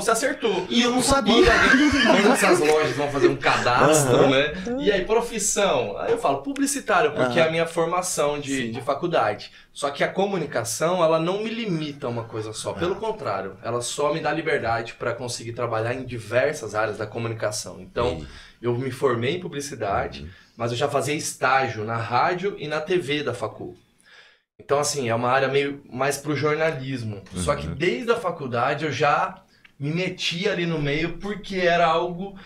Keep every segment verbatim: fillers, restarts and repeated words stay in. você acertou. E eu não sabia. Quando essas lojas vão fazer um cadastro, uhum. né? E aí, profissão? Aí eu falo publicitário, porque uhum. é a minha formação de, de faculdade. Só que a comunicação, ela não me limita a uma coisa só. Pelo uhum. contrário, ela só me dá liberdade para conseguir trabalhar em diversas áreas da comunicação. Então, uhum. eu me formei em publicidade, uhum. mas eu já fazia estágio na rádio e na T V da facul. Então, assim, é uma área meio mais pro jornalismo. Uhum. Só que desde a faculdade eu já me meti ali no meio porque era algo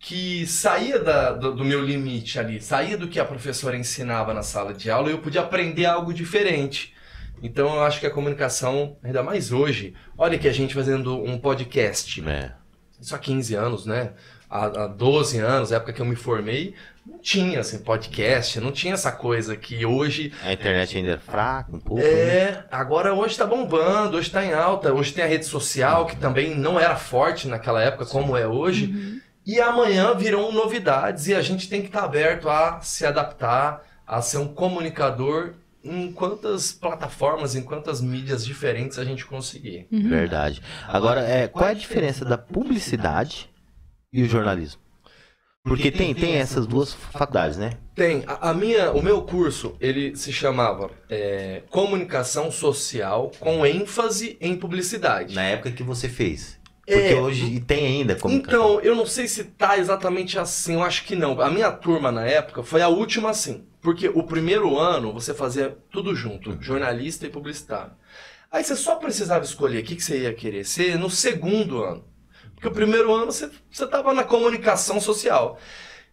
que saía da, do, do meu limite ali. Saía do que a professora ensinava na sala de aula e eu podia aprender algo diferente. Então, eu acho que a comunicação, ainda mais hoje... Olha que a gente fazendo um podcast. É. Isso há quinze anos, né? Há, há doze anos, época que eu me formei... Não tinha, assim, podcast, não tinha essa coisa que hoje... A internet ainda é fraca um pouco, É, né? agora hoje tá bombando, hoje tá em alta, hoje tem a rede social, que também não era forte naquela época Sim. como é hoje. Uhum. E amanhã virão novidades e a gente tem que estar tá aberto a se adaptar, a ser um comunicador em quantas plataformas, em quantas mídias diferentes a gente conseguir. Uhum. Verdade. Agora, é, qual é a diferença da publicidade e o jornalismo? Porque tem, tem essas duas faculdades, né? Tem. A, a minha, o meu curso, ele se chamava é, Comunicação Social com ênfase em Publicidade. Na época que você fez. Porque é, hoje tem ainda comunicação. Então, eu não sei se tá exatamente assim, eu acho que não. A minha turma na época foi a última assim. Porque o primeiro ano você fazia tudo junto, uhum. jornalista e publicitário. Aí você só precisava escolher o que, que você ia querer ser no segundo ano. Porque o primeiro ano você estava na comunicação social.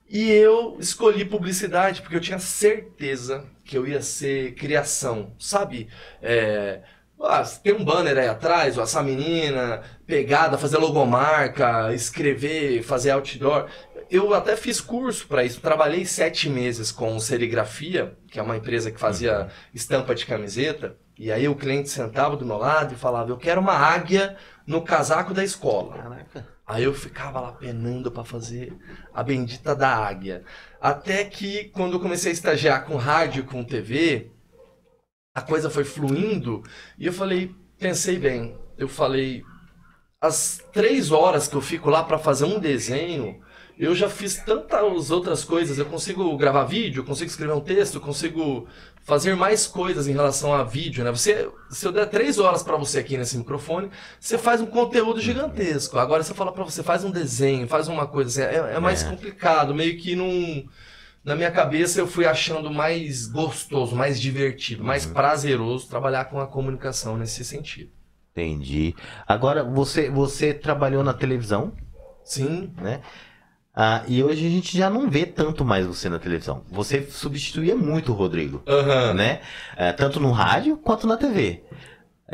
E eu escolhi publicidade porque eu tinha certeza que eu ia ser criação, sabe? É, ah, tem um banner aí atrás, ó, essa menina, pegada, fazer logomarca, escrever, fazer outdoor. Eu até fiz curso para isso, trabalhei sete meses com serigrafia, que é uma empresa que fazia estampa de camiseta. E aí o cliente sentava do meu lado e falava, eu quero uma águia no casaco da escola. Caraca. Aí eu ficava lá penando para fazer a bendita da águia. Até que quando eu comecei a estagiar com rádio, com T V, a coisa foi fluindo e eu falei, pensei bem. Eu falei, as três horas que eu fico lá para fazer um desenho... Eu já fiz tantas outras coisas, eu consigo gravar vídeo, consigo escrever um texto, consigo fazer mais coisas em relação a vídeo, né? Você, se eu der três horas para você aqui nesse microfone, você faz um conteúdo gigantesco. Agora, se eu falar para você, faz um desenho, faz uma coisa, é, é mais é. complicado, meio que num... Na minha cabeça eu fui achando mais gostoso, mais divertido, mais uhum. prazeroso trabalhar com a comunicação nesse sentido. Entendi. Agora, você, você trabalhou na televisão? Sim. Né? Ah, e hoje a gente já não vê tanto mais você na televisão. Você substituía muito o Rodrigo, uhum. né? É, tanto no rádio quanto na T V.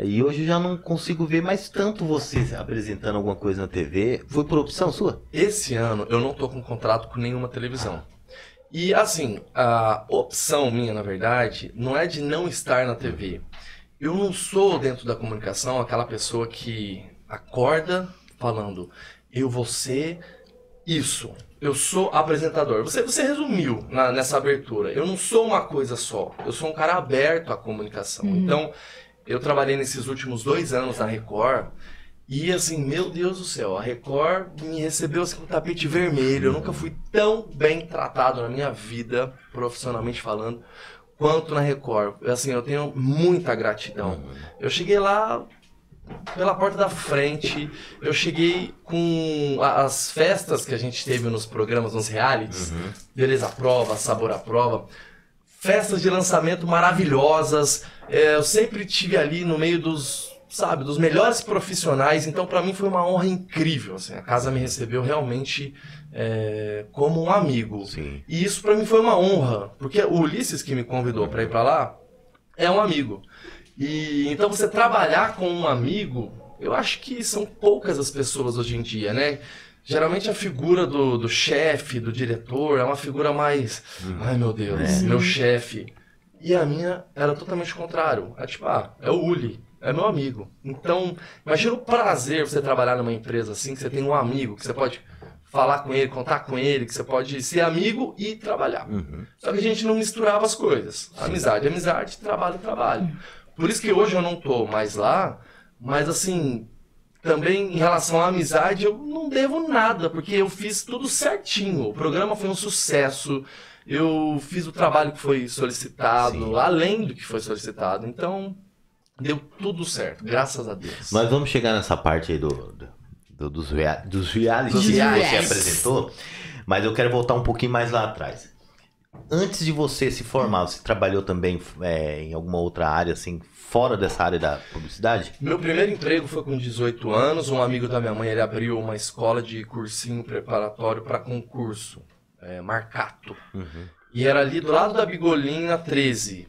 E hoje eu já não consigo ver mais tanto você apresentando alguma coisa na T V. Foi por opção sua? Esse ano eu não tô com contrato com nenhuma televisão. E assim, a opção minha, na verdade, não é de não estar na T V. Eu não sou, dentro da comunicação, aquela pessoa que acorda falando, eu vou ser... Isso, eu sou apresentador. Você, você resumiu na, nessa abertura. Eu não sou uma coisa só, eu sou um cara aberto à comunicação. Uhum. Então, eu trabalhei nesses últimos dois anos na Record e assim, meu Deus do céu, a Record me recebeu assim, com um tapete vermelho. Eu nunca fui tão bem tratado na minha vida, profissionalmente falando, quanto na Record. Assim, eu tenho muita gratidão. Uhum. Eu cheguei lá... Pela porta da frente, eu cheguei com as festas que a gente teve nos programas, nos realities, uhum. Beleza à Prova, Sabor à Prova, festas de lançamento maravilhosas, é, eu sempre tive ali no meio dos, sabe, dos melhores profissionais, então pra mim foi uma honra incrível, assim, a casa me recebeu realmente é, como um amigo, Sim. e isso pra mim foi uma honra, porque o Ulisses que me convidou pra ir pra lá é um amigo. E então você trabalhar com um amigo, eu acho que são poucas as pessoas hoje em dia, né? Geralmente a figura do, do chefe, do diretor, é uma figura mais... Hum. Ai meu Deus, é. meu chefe. E a minha era totalmente o contrário. É tipo, ah, é o Uli, é meu amigo. Então, imagina o prazer você trabalhar numa empresa assim, que você tem um amigo, que você pode... falar com ele, contar com ele, que você pode ser amigo e trabalhar. Uhum. Só que a gente não misturava as coisas. Amizade, amizade, trabalho, trabalho. Por isso que hoje eu não tô mais lá, mas assim, Também em relação à amizade, eu não devo nada, porque eu fiz tudo certinho. O programa foi um sucesso, eu fiz o trabalho que foi solicitado, sim, além do que foi solicitado. Então, deu tudo certo, graças a Deus. Mas vamos chegar nessa parte aí do, do, do, dos, rea dos reality dos que reais. Você apresentou. Mas eu quero voltar um pouquinho mais lá atrás. Antes de você se formar, você trabalhou também é, em alguma outra área, assim, fora dessa área da publicidade? Meu primeiro emprego foi com dezoito anos. Um amigo da minha mãe, ele abriu uma escola de cursinho preparatório para concurso, é, Marcato. Uhum. E era ali do lado da Bigolinha, treze.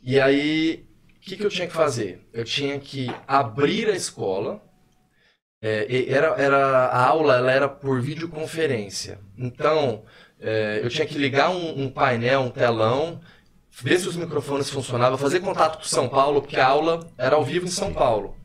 E aí, o que, que eu tinha que fazer? Eu tinha que abrir a escola. É, era, era, a aula ela era por videoconferência. Então, é, eu tinha que ligar um, um painel, um telão, ver se os microfones funcionavam, fazer contato com São Paulo, porque a aula era ao vivo em São Paulo.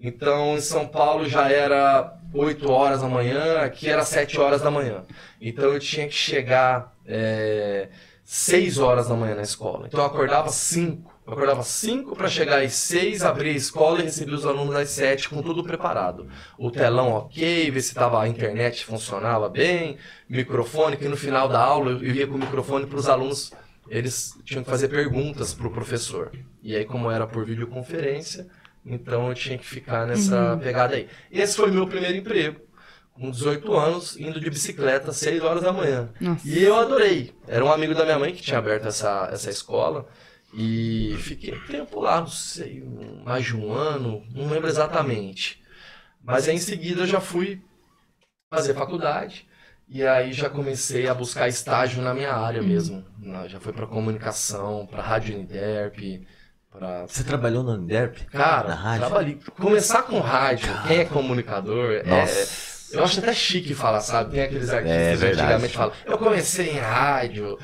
Então, em São Paulo já era oito horas da manhã, aqui era sete horas da manhã. Então, eu tinha que chegar é, seis horas da manhã na escola. Então, eu acordava cinco. Eu acordava cinco para chegar às seis, abrir a escola e receber os alunos às sete, com tudo preparado. O telão ok, ver se tava, a internet funcionava bem, microfone, que no final da aula eu ia com o microfone para os alunos... Eles tinham que fazer perguntas pro professor. E aí, como era por videoconferência, então eu tinha que ficar nessa uhum. pegada aí. Esse foi meu primeiro emprego, com dezoito anos, indo de bicicleta às seis horas da manhã. Nossa. E eu adorei. Era um amigo da minha mãe que tinha aberto essa, essa escola. E fiquei um tempo lá, não sei, mais de um ano, não lembro exatamente. Mas aí, em seguida, eu já fui fazer faculdade. E aí já comecei a buscar estágio na minha área mesmo. Já foi para comunicação, para Rádio Uniderp, para... Você trabalhou na Uniderp? Cara, na rádio? Trabalhei. Começar com rádio, cara, quem é comunicador, nossa. É... Eu acho até chique falar, sabe? Tem aqueles artistas é, que antigamente falam, eu comecei em rádio,